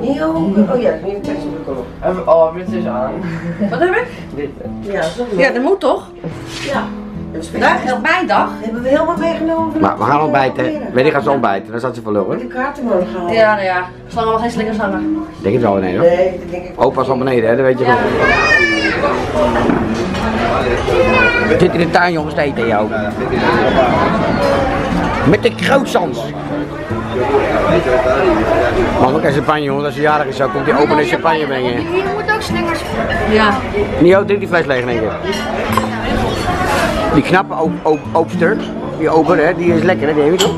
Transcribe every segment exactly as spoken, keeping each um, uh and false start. Nieuw? Oh ja, nieuw textiel kleur. Oh, wit is aan. Wat heb ik? Wit. Ja, dat ja, dat moet toch? Ja. Vandaag is bijdag. Hebben we helemaal meegenomen. Maar we gaan ontbijten. Weet je, gaat ze ontbijten. Dan staat ze verloren. De kaarten morgen gaan. Ja, nou ja. Slangen we geen slingers hangen. Denk het wel beneden hoor. Nee, dat denk ik. Opa is al beneden, hè? Dat weet je wel. We zitten in de tuin, jongens, te eten, jou. Met de krootzans. Maar ook een champagne, jongens. Als je jarig is, zo komt die open een champagne brengen. Hier moet ook slingers. Ja. Nio, drink die fles leeg in één keer. Die knappe oopster, die ober, hè, die is lekker, hè, die heeft het ook.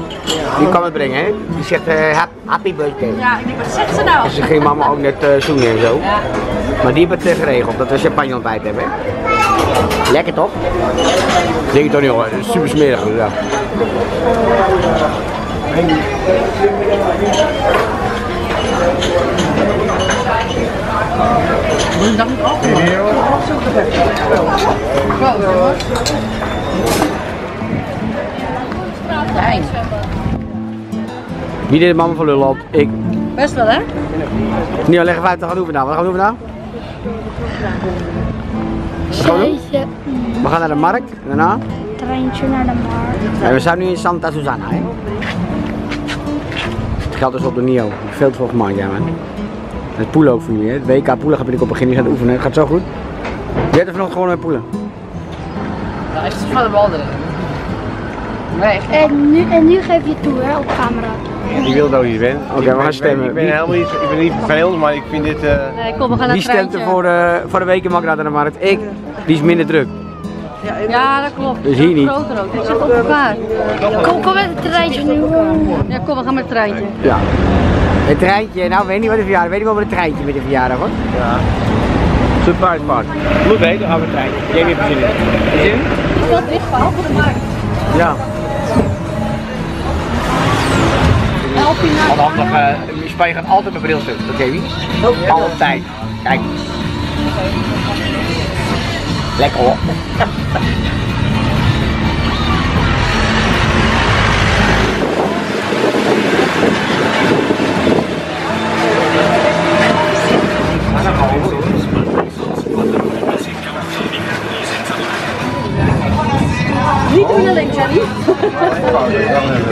Die kan het brengen, hè. Die zegt uh, happy birthday. Ja, ik denk, wat zegt ze nou? En ze ging mama ook net uh, zoenen en zo. Ja. Maar die hebben het uh, geregeld, dat we champagne ontbijt hebben. Lekker toch? Denk het toch niet hoor, het is super smerig. Ja. Moet je dat niet opzoeken? Nee hoor, opzoek het echt. Wie deed de mama van lullen op? Ik. Best wel hè? Nee, leg even uit, dan gaan we doen vandaag. Wat gaan we doen vandaag? Wat gaan we doen? We gaan naar de markt en daarna? Treintje naar de markt. En we zijn nu in Santa Susana hè? Het geld is op de Nio. Veel te veel gemaakt, ja man. Het poelen ook voor jullie, het W K poelen gaat binnenkort beginnen, je gaat oefenen, het gaat zo goed. Jij hebt er nog gewoon mee poelen. Nou, echt van de bal erin. Nee. En nu, en nu geef je toe hè, op camera. Ik wil dat je bent. Oké, okay, we gaan stemmen. Ik ben, ik ben helemaal niet, ik ben niet verveeld, maar ik vind dit... Uh... Nee, kom, we gaan naar Wie stemt er voor, uh, voor de weken makkelijk naar de markt? Ik, die is minder druk. Ja, dat klopt. Dus hier niet. Groter ook, dit zit op elkaar. Kom, kom met het treintje nu. Ja, kom, we gaan met het treintje. Ja. Het treintje, nou weet niet wat een verjaardag, weet niet wat een treintje met een verjaardag hoor. Ja. Surprise party. Moet weten, dan gaan we het treintje. Jamie heeft er zin in. Is dat licht verhaal voor de markt? Ja. Althans, uh, Spanje gaat altijd met bril stuk, dat Jamie. Altijd. Kijk. Lekker hoor. Niet doen alleen, Jamie.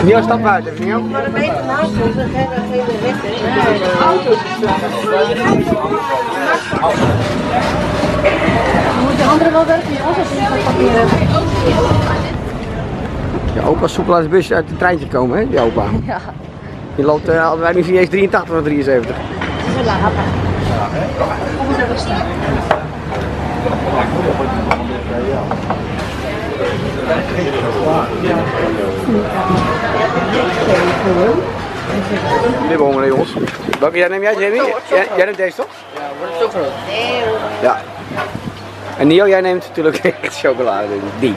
Nio, stap buiten, Nio. Maar een beetje naast ons, dan ga je naar geen recht in. De auto's moet de andere wel werken, die auto's niet gaan papieren. Je opa is soepel als bus uit het treintje komen, hè, die opa. Ja. Die loopt uh, altijd nu via drieëntachtig of drieënzeventig. Zo laat, papa. Kom eens even staan. Dit wonen we jongens. Welke jij neem jij, Jamie? Jij, jij neemt deze toch? Ja, wordt het chocolade? Nee hoor. Ja. En Nio, jij neemt natuurlijk echt chocolade. Die.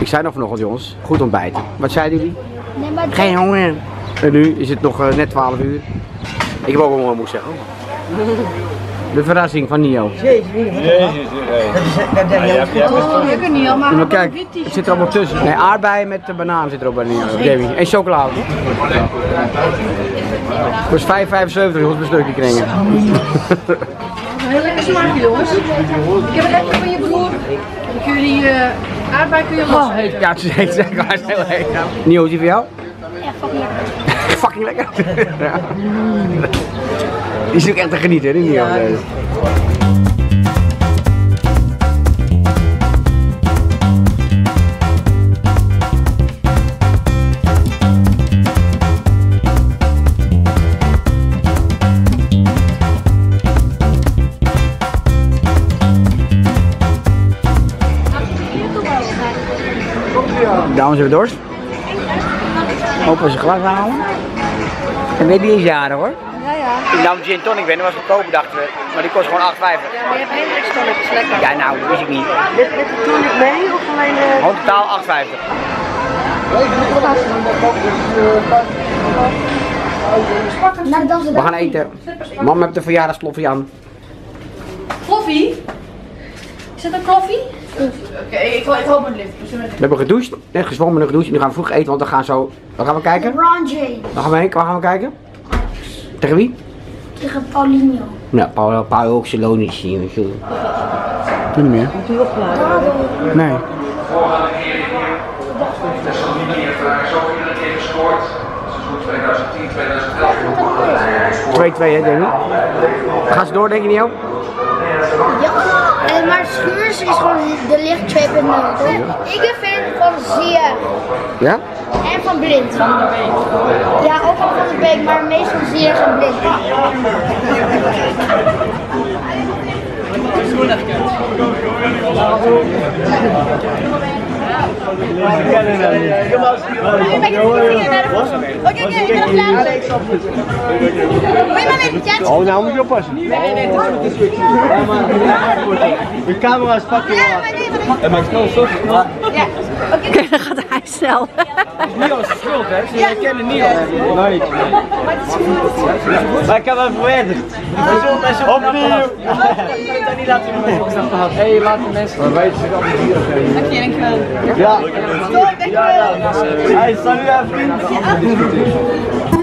Ik zei nog vanochtend jongens, goed ontbijten. Wat zeiden jullie? Nee, maar geen honger. En nu is het nog uh, net twaalf uur. Ik heb ook wel honger moet zeggen. De verrassing van Nio. Jezus, jezus, dat is lekker Nio, maar. Maar kijk, het zit er allemaal tussen. Nee, aardbeien met de banaan zit er ook bij Nio. En chocolade. Dat is vijf vijfenzeventig jongens, een stukje kringen. Heel lekker smaakje jongens. Ik heb het even van je broer. Kun je die uh, aardbeien kun je lossen? Ja, het is heel lekker. Nio, is die voor jou? Ja, fucking lekker. Fucking lekker? Ja. Die is natuurlijk echt te genieten, hè? Niet ja, ja. Dames hebben dorst. Opa zijn glas halen. En weet die is jaren hoor. Ik nam gin tonic binnen, was goedkoper dachten we, maar die kost gewoon acht vijftig. Ja, maar je hebt geen extra lekker lekker. Ja, nou, dat wist ik niet. Met de tonic mee of alleen de... Gewoon totaal acht vijftig. We gaan eten. Mam heeft de verjaardagsfloffie aan. Floffie? Is dat een koffie? Oké, ik hoop mijn lift. We hebben gedoucht, net gezwommen en gedoucht. Nu gaan we vroeg eten, want dan gaan we zo... Dan gaan we kijken. Dan gaan we heen, waar gaan we kijken? Tegen wie? tegen Paulinho. Ja, Paulo, Paulo ook zijn loon niet zien. Weet je niet meer? Moet je opgeladen? Nee. De voorgaande keer in hier. Thessaloniki heeft daar zo in het keer gescoord. Seizoen tweeduizend tien tweeduizend elf. twee twee, hè, denk ik. Gaan ze door, denk je niet, joh? Ja, maar Schuurs is gewoon de licht twee punt nul. Ik ben fan van Zia. Ja? En van Blind. Ja, ook al van de Beek, maar meestal Zia en Blind. Oké, oké, ik ben nog klaar. Moet je maar even chatten? Oh, nou moet je oppassen. Nee, nee, nee, het is goed. De camera is fucking laag. Het maakt snel zo. Ja, oké, dan gaat hij snel. Het is niet als schuld, hè? Ze herkennen niet als schuld. Nee. Maar het is goed. Maar ik heb hem verwijderd. Opnieuw. Ik kan het niet laten doen, maar ik heb het gehad. Hé, laat de mensen. Maar wij zitten allemaal hier. Oké, dankjewel. Ja. Ja, dankjewel. Hij is dan nu aan vrienden.